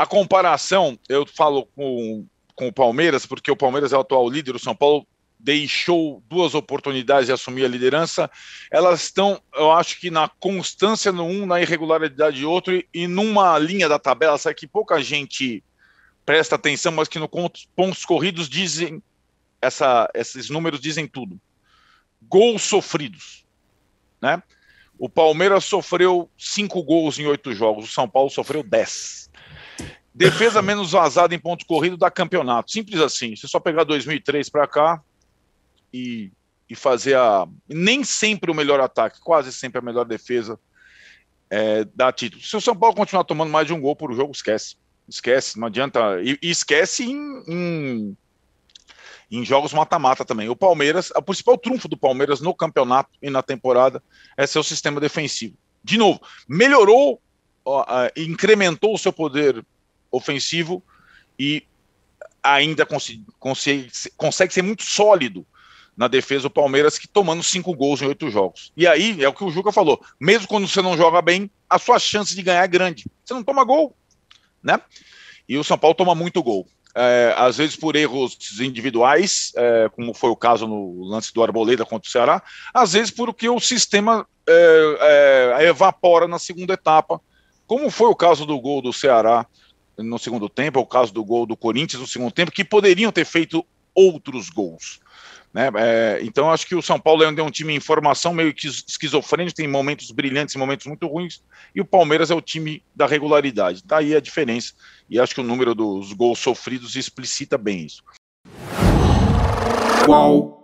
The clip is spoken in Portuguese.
A comparação, eu falo com o Palmeiras, porque o Palmeiras é o atual líder, o São Paulo deixou duas oportunidades de assumir a liderança. Elas estão, eu acho que na constância no um, na irregularidade de outro e numa linha da tabela, sabe, que pouca gente presta atenção, mas que no pontos corridos dizem, esses números dizem tudo. Gols sofridos, né? O Palmeiras sofreu 5 gols em 8 jogos, o São Paulo sofreu 10. Defesa menos vazada em ponto corrido dá campeonato. Simples assim. Você só pegar 2003 para cá e fazer a... Nem sempre o melhor ataque, quase sempre a melhor defesa dá título. Se o São Paulo continuar tomando mais de um gol por jogo, esquece. Esquece, não adianta... E esquece em jogos mata-mata também. O Palmeiras, o principal trunfo do Palmeiras no campeonato e na temporada é seu sistema defensivo. De novo, melhorou, incrementou o seu poder ofensivo e ainda consegue ser muito sólido na defesa o Palmeiras, que tomando 5 gols em 8 jogos. E aí é o que o Juca falou, mesmo quando você não joga bem, a sua chance de ganhar é grande. Você não toma gol, né? E o São Paulo toma muito gol. Às vezes por erros individuais, como foi o caso no lance do Arboleda contra o Ceará, às vezes porque o sistema evapora na segunda etapa, como foi o caso do gol do Ceará no segundo tempo, é o caso do gol do Corinthians no segundo tempo, que poderiam ter feito outros gols, né? Então acho que o São Paulo é um time em formação meio que esquizofrênico, tem momentos brilhantes e momentos muito ruins, e o Palmeiras é o time da regularidade. Daí a diferença, e acho que o número dos gols sofridos explicita bem isso. Uau.